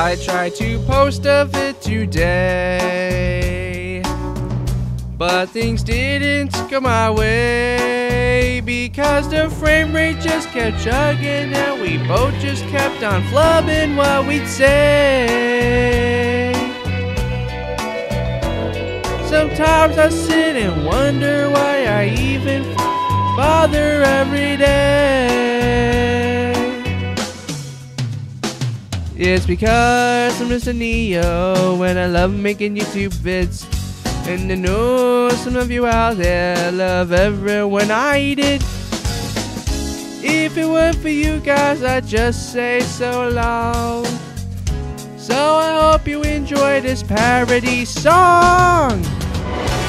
I tried to post of it today, but things didn't go my way because the frame rate just kept chugging and we both just kept on flubbing what we'd say. Sometimes I sit and wonder why I even bother every day. It's because I'm just a neo and I love making YouTube vids, and I know some of you out there love everyone I did. If it weren't for you guys, I'd just say so long. So I hope you enjoy this parody song.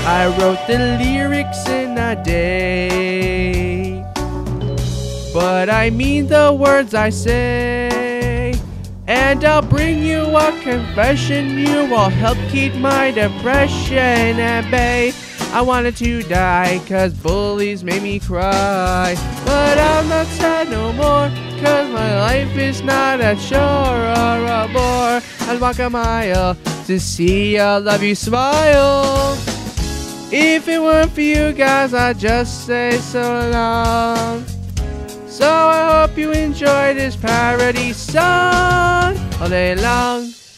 I wrote the lyrics in a day, but I mean the words I say. And I'll bring you a confession, you will help keep my depression at bay. I wanted to die cause bullies made me cry, but I'm not sad no more cause my life is not a chore or a bore. I'd walk a mile to see I love you smile. If it weren't for you guys, I'd just say so long. So I hope you enjoy this parody song all day long.